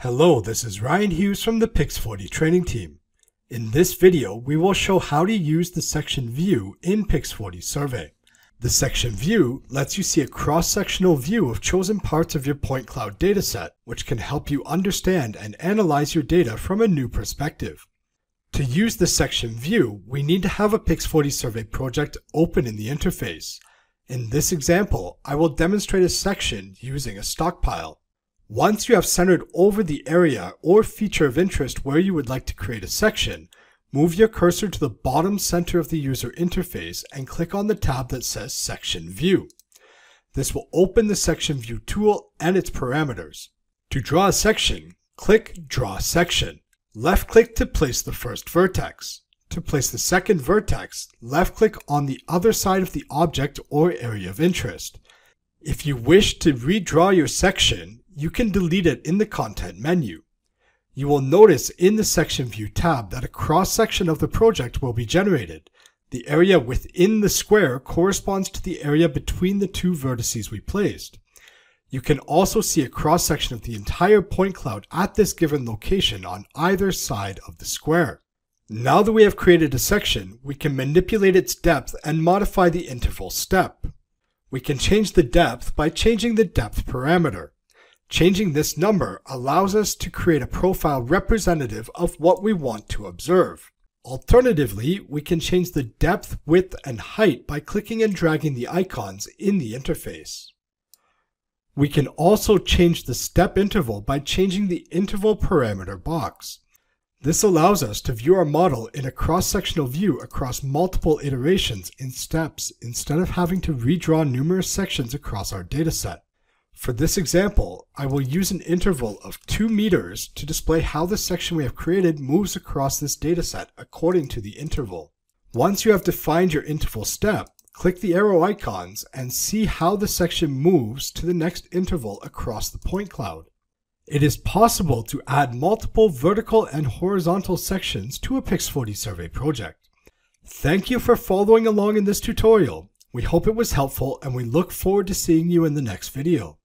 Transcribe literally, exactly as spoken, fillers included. Hello, this is Ryan Hughes from the PIX four D training team. In this video, we will show how to use the section view in PIX four D Survey. The section view lets you see a cross-sectional view of chosen parts of your point cloud dataset, which can help you understand and analyze your data from a new perspective. To use the section view, we need to have a PIX four D Survey project open in the interface. In this example, I will demonstrate a section using a stockpile. Once you have centered over the area or feature of interest where you would like to create a section, move your cursor to the bottom center of the user interface and click on the tab that says Section View. This will open the Section View tool and its parameters. To draw a section, click Draw Section. Left-click to place the first vertex. To place the second vertex, left-click on the other side of the object or area of interest. If you wish to redraw your section, you can delete it in the content menu. You will notice in the Section View tab that a cross-section of the project will be generated. The area within the square corresponds to the area between the two vertices we placed. You can also see a cross-section of the entire point cloud at this given location on either side of the square. Now that we have created a section, we can manipulate its depth and modify the interval step. We can change the depth by changing the depth parameter. Changing this number allows us to create a profile representative of what we want to observe. Alternatively, we can change the depth, width, and height by clicking and dragging the icons in the interface. We can also change the step interval by changing the interval parameter box. This allows us to view our model in a cross-sectional view across multiple iterations in steps instead of having to redraw numerous sections across our dataset. For this example, I will use an interval of two meters to display how the section we have created moves across this dataset according to the interval. Once you have defined your interval step, click the arrow icons and see how the section moves to the next interval across the point cloud. It is possible to add multiple vertical and horizontal sections to a PIX four D Survey project. Thank you for following along in this tutorial. We hope it was helpful and we look forward to seeing you in the next video.